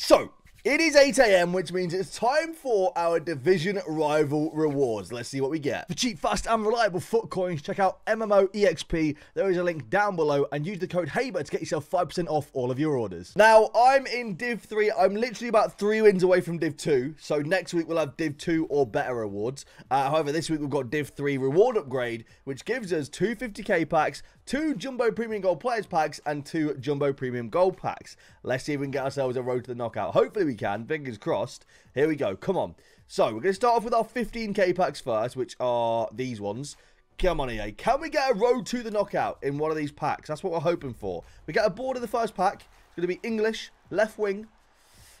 So, it is 8 AM, which means it's time for our division rival rewards. Let's see what we get. For cheap, fast, and reliable foot coins, check out MMO EXP. There is a link down below, and use the code HABER to get yourself 5% off all of your orders. Now, I'm in Div 3. I'm literally about 3 wins away from Div 2, so next week we'll have Div 2 or better rewards. However, this week we've got Div 3 reward upgrade, which gives us 2 50k packs, 2 Jumbo Premium Gold Players Packs, and 2 Jumbo Premium Gold Packs. Let's see if we can get ourselves a road to the knockout. Hopefully we can. Fingers crossed. Here we go. Come on. So, we're going to start off with our 15k packs first, which are these ones. Come on, EA. Can we get a road to the knockout in one of these packs? That's what we're hoping for. We get a board in the first pack. It's going to be English, left wing.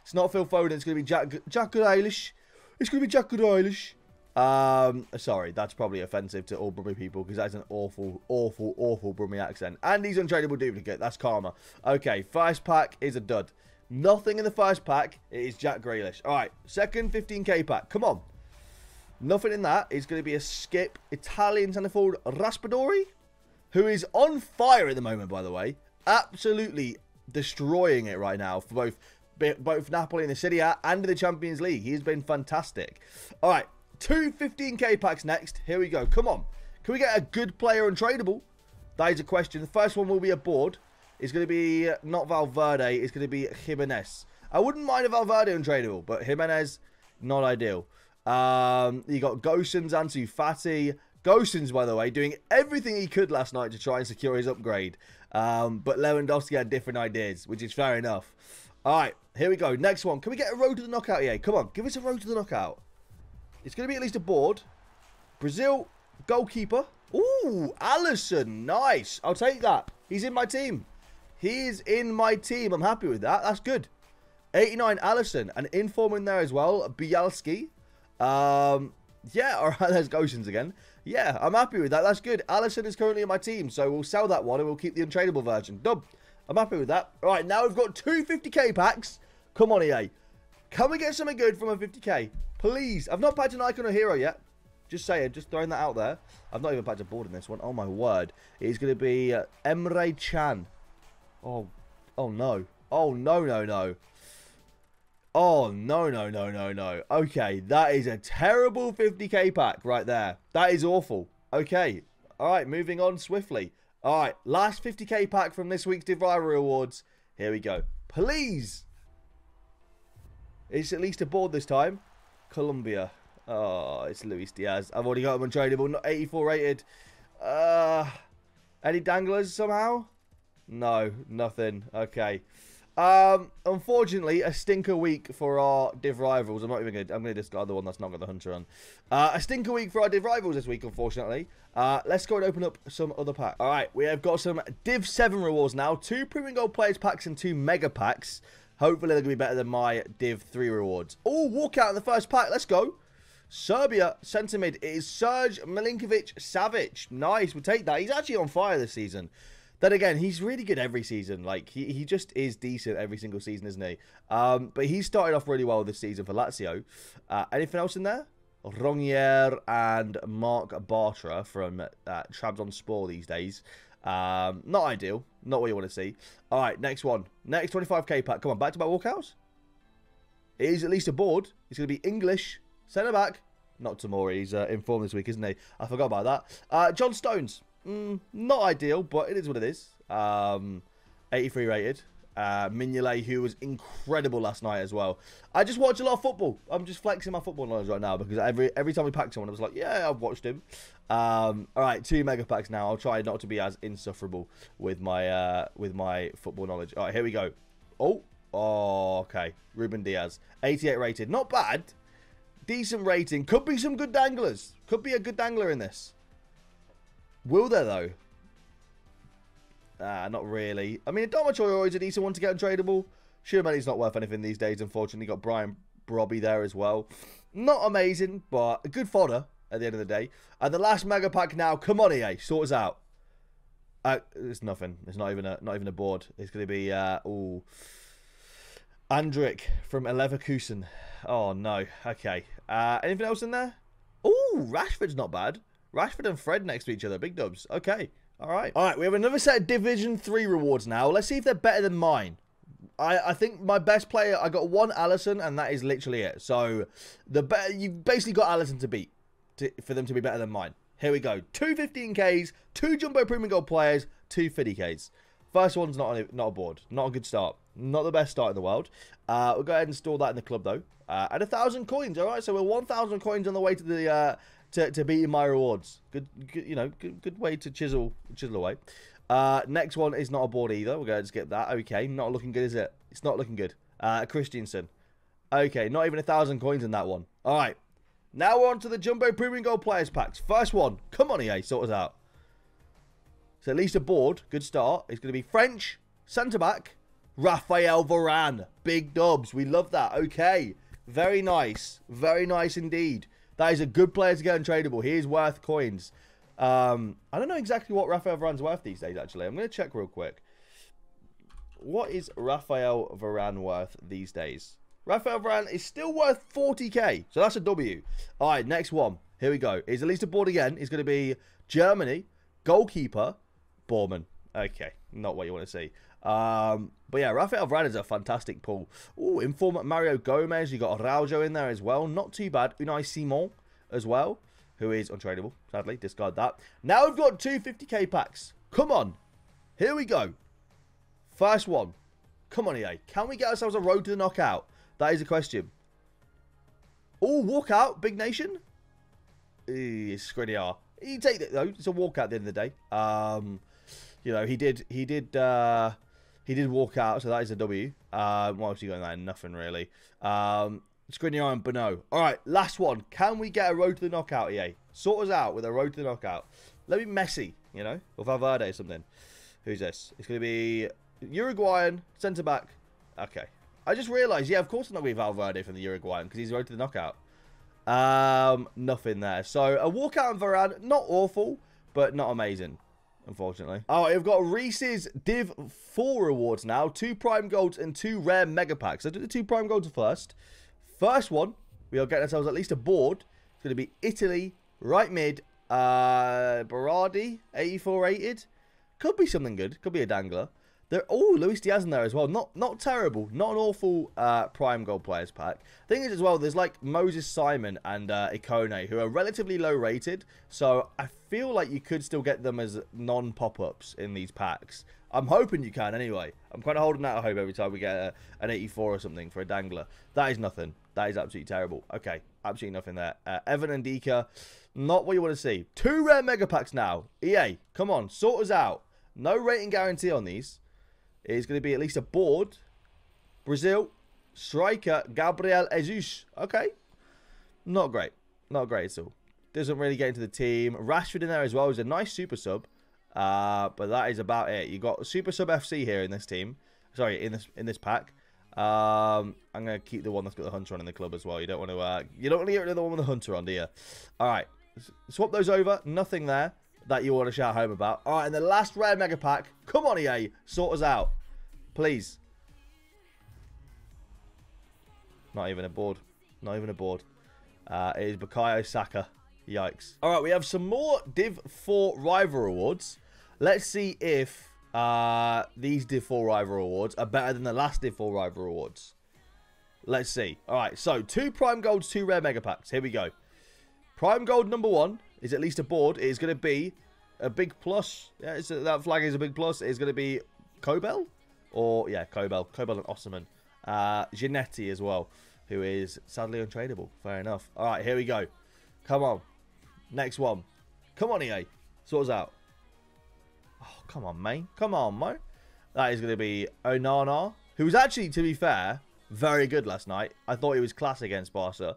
It's not Phil Foden. It's going to be Jack Grealish. It's going to be Jack Grealish. Sorry, that's probably offensive to all Brummy people because that's an awful, awful, awful Brummy accent. And he's untradeable duplicate. That's karma. Okay, first pack is a dud. Nothing in the first pack. It is Jack Grealish. All right, second 15k pack. Come on. Nothing in that. It's going to be a skip. Italian centre forward Raspadori, who is on fire at the moment, by the way. Absolutely destroying it right now for both Napoli in the Serie A and the Champions League. He's been fantastic. All right. Two 15k packs next. Here we go. Come on. Can we get a good player untradeable? That is a question. The first one will be a board. It's going to be not Valverde. It's going to be Jimenez. I wouldn't mind a Valverde untradeable, but Jimenez, not ideal. You got Gosens, Ansu Fati. Gosens, by the way, doing everything he could last night to try and secure his upgrade. But Lewandowski had different ideas, which is fair enough. All right. Here we go. Next one. Can we get a road to the knockout? Yeah, come on. Give us a road to the knockout. It's going to be at least a board. Brazil, goalkeeper. Ooh, Alisson. Nice. I'll take that. He's in my team. He is in my team. I'm happy with that. That's good. 89, Alisson. An inform in there as well. Bielski. Yeah, all right. There's Gosens again. Yeah, I'm happy with that. That's good. Alisson is currently in my team, so we'll sell that one and we'll keep the untradeable version. Dub. I'm happy with that. All right, now we've got two 50k packs. Come on, EA. Can we get something good from a 50k? Please. I've not packed an icon or hero yet. Just saying. Just throwing that out there. I've not even packed a board in this one. Oh, my word. It's going to be Emre Chan. Oh, no. Oh, no. Oh, no. Okay. That is a terrible 50k pack right there. That is awful. Okay. All right. Moving on swiftly. All right. Last 50k pack from this week's Div Rivalry Awards. Here we go. Please. It's at least a board this time. Colombia. Oh, it's Luis Diaz. I've already got him untradeable. Not 84 rated. Any danglers somehow? No, nothing. Okay. Unfortunately, a stinker week for our Div Rivals. I'm going to discard the one that's not got the Hunter on. A stinker week for our Div Rivals this week, unfortunately. Let's go and open up some other packs. All right, we have got some Div 7 rewards now. 2 Premium Gold Players Packs and 2 Mega Packs. Hopefully, they're going to be better than my Div 3 rewards. Oh, walkout in the first pack. Let's go. Serbia, centre mid. It is Serge Milinkovic Savic. Nice. We'll take that. He's actually on fire this season. Then again, he's really good every season. Like, he just is decent every single season, isn't he? But he started off really well this season for Lazio. Anything else in there? Rongier and Mark Bartra from Trabzonspor these days. Not ideal. Not what you want to see. All right, next one. Next 25k pack. Come on, back to my walkouts. It is at least a board. It's going to be English. Centre-back. Not Tamori. He's in form this week, isn't he? I forgot about that. John Stones. Not ideal, but it is what it is. 83 rated. Mignolet, who was incredible last night as well. I just watch a lot of football. I'm just flexing my football knowledge right now because every time we pack someone, I was like, yeah, I've watched him. All right, 2 mega packs now. I'll try not to be as insufferable with my football knowledge. All right, here we go. Oh, okay. Ruben Diaz, 88 rated. Not bad. Decent rating. Could be some good danglers. Could be a good dangler in this. Will there, though? Not really. I mean, Adama Traore is a decent one to get untradeable. Schumann is not worth anything these days, unfortunately. Got Brian Brobby there as well. Not amazing, but a good fodder at the end of the day. And the last mega pack now. Come on, EA. Sort us out. It's nothing. It's not even a board. It's going to be... Andrik from Leverkusen. Oh, no. Okay. Anything else in there? Oh, Rashford's not bad. Rashford and Fred next to each other. Big dubs. Okay. All right. All right. We have another set of Division 3 rewards now. Let's see if they're better than mine. I think my best player, I got one Alisson, and that is literally it. So you've basically got Alisson to beat for them to be better than mine. Here we go. Two 15Ks, two Jumbo Premium Gold players, two 50Ks. First one's not a board. Not a good start. Not the best start in the world. We'll go ahead and store that in the club, though. And 1,000 coins. All right, so we're 1,000 coins on the way to the to beating my rewards. Good you know, good way to chisel away. Next one is not a board either. We'll go ahead and skip that. Okay, not looking good, is it? It's not looking good. Christiansen. Okay, not even 1,000 coins in that one. All right. Now we're on to the Jumbo Premium Gold Players Packs. First one. Come on, EA. Sort us out. So at least a board. Good start. It's going to be French. Centre-back. Raphael Varane. Big dubs. We love that. Okay. Very nice. Very nice indeed. That is a good player to get untradeable. He is worth coins. I don't know exactly what Raphael Varane's worth these days, actually. I'm going to check real quick. What is Raphael Varane worth these days? Raphael Varane is still worth 40k, so that's a W. All right, next one. Here we go. He's at least a board again. It's going to be Germany, goalkeeper, Bormann. Okay, not what you want to see. But yeah, Raphael Varane is a fantastic pull. Ooh, informer Mario Gomez. You got Araujo in there as well. Not too bad. Unai Simon as well, who is untradeable, sadly. Discard that. Now we've got two 50k packs. Come on. Here we go. First one. Come on, EA. Can we get ourselves a road to the knockout? That is a question. Oh, walkout, Big Nation? Skriniar. You take that, though. It's a walkout at the end of the day. You know, he did walk out, so that is a W. What else you got in that? Nothing, really. Skriniar and Bono. All right, last one. Can we get a road to the knockout, EA? Sort us out with a road to the knockout. Let me Messi, you know, or Valverde or something. Who's this? It's going to be Uruguayan, centre-back. Okay. I just realised, yeah, of course it's not going to be Valverde from the Uruguayan because he's road to the knockout. Nothing there. So, a walkout on Varane, not awful, but not amazing, unfortunately. All right, we've got Reese's Div 4 rewards now. Two Prime Golds and two Rare Mega Packs. So, do the two Prime Golds first. First one, we are getting ourselves at least a board. It's going to be Italy, right mid, Berardi, 84 rated. Could be something good. Could be a dangler. Oh, Luis Diaz in there as well. Not terrible. Not an awful Prime Gold Players pack. Thing is as well, there's like Moses Simon and Ikone, who are relatively low rated. So I feel like you could still get them as non-pop-ups in these packs. I'm hoping you can anyway. I'm kind of holding out hope every time we get an 84 or something for a dangler. That is nothing. That is absolutely terrible. Okay, absolutely nothing there. Evan and Dika, not what you want to see. Two rare mega packs now. EA, come on, sort us out. No rating guarantee on these. It's going to be at least a board. Brazil, striker, Gabriel Jesus. Okay. Not great. Not great at all. Doesn't really get into the team. Rashford in there as well. He's a nice super sub. But that is about it. You got super sub FC here in this team. Sorry, in this pack. I'm going to keep the one that's got the hunter on in the club as well. You don't want to get rid of the one with the hunter on, do you? All right. Swap those over. Nothing there that you want to shout home about. All right, and the last rare mega pack. Come on, EA. Sort us out. Please. Not even a board. Not even a board. It is Bukayo Saka. Yikes. All right, we have some more Div 4 Rival Awards. Let's see if these Div 4 Rival Awards are better than the last Div 4 Rival Awards. Let's see. All right, so two Prime Golds, two Rare Mega Packs. Here we go. Prime Gold number one is at least a board. It is going to be a big plus. Yeah, that flag is a big plus. It's going to be Kobel. Or, yeah, Kobel and Osman. Ginetti as well, who is sadly untradeable. Fair enough. All right, here we go. Come on. Next one. Come on, EA. Sort us out. Oh, come on, mate. Come on, mate. That is going to be Onana, who was actually, to be fair, very good last night. I thought he was class against Barca.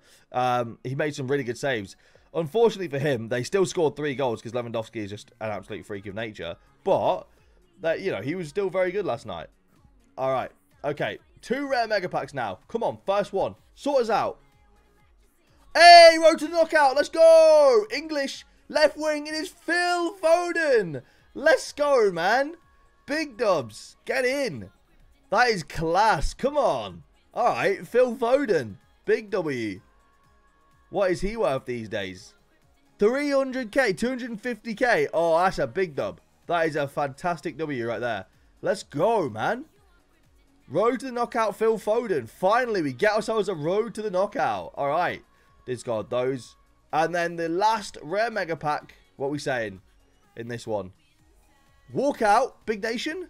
He made some really good saves. Unfortunately for him, they still scored 3 goals because Lewandowski is just an absolute freak of nature. But, that you know, he was still very good last night. All right. Okay. Two rare mega packs now. Come on. First one. Sort us out. Hey, road to the knockout. Let's go. English left wing. It is Phil Foden. Let's go, man. Big dubs. Get in. That is class. Come on. All right. Phil Foden. Big W. What is he worth these days? 300k, 250k. Oh, that's a big dub. That is a fantastic W right there. Let's go, man. Road to the knockout, Phil Foden. Finally, we get ourselves a road to the knockout. All right. Discard those. And then the last rare mega pack. What are we saying in this one? Walk out, Big Nation.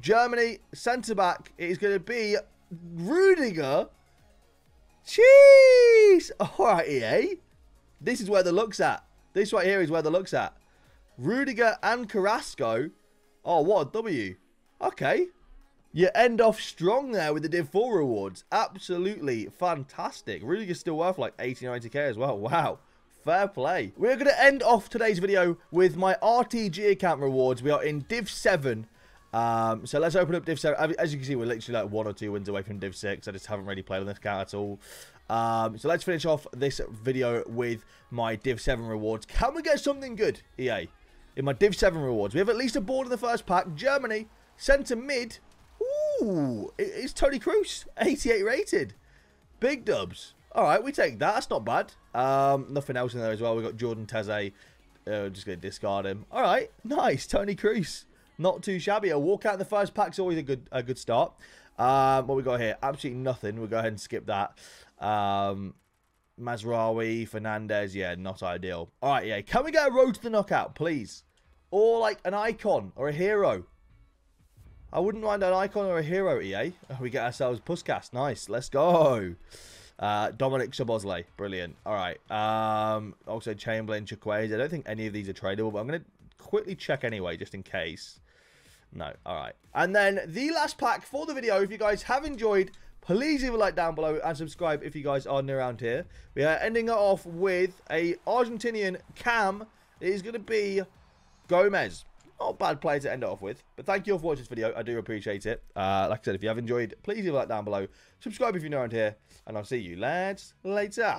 Germany, centre-back. It is going to be Rudiger. Jeez. All right, EA. This is where the luck's at. This right here is where the luck's at. Rudiger and Carrasco. Oh, what a W. Okay. You end off strong there with the Div 4 rewards. Absolutely fantastic. Rudiger's still worth like 80, 90k as well. Wow. Fair play. We're going to end off today's video with my RTG account rewards. We are in Div 7. So let's open up Div 7. As you can see, we're literally like 1 or 2 wins away from Div 6. I just haven't really played on this account at all. So let's finish off this video with my Div 7 rewards. Can we get something good, EA? In my Div 7 rewards, we have at least a board in the first pack. Germany, centre mid. Ooh, it's Tony Cruz, 88 rated. Big dubs. All right, we take that. That's not bad. Nothing else in there as well. We've got Jordan Teze. Just going to discard him. All right, nice. Tony Cruz. Not too shabby. A walkout in the first pack's always a good start. What we got here? Absolutely nothing. We'll go ahead and skip that. Masraoui, Fernandez. Yeah, not ideal. All right, yeah. Can we get a road to the knockout, please? Or like an icon or a hero. I wouldn't mind an icon or a hero, EA. We get ourselves Puskas. Nice. Let's go. Dominic Sobosley. Brilliant. All right. Also, Chamberlain, Chukwueze. I don't think any of these are tradable, but I'm going to quickly check anyway, just in case. No. All right. And then the last pack for the video. If you guys have enjoyed, please leave a like down below and subscribe if you guys are new around here. We are ending it off with a Argentinian cam. It is going to be Gomez. Not a bad player to end it off with. But thank you all for watching this video. I do appreciate it. Like I said, if you have enjoyed, please leave a like down below. Subscribe if you're new around here. And I'll see you lads later.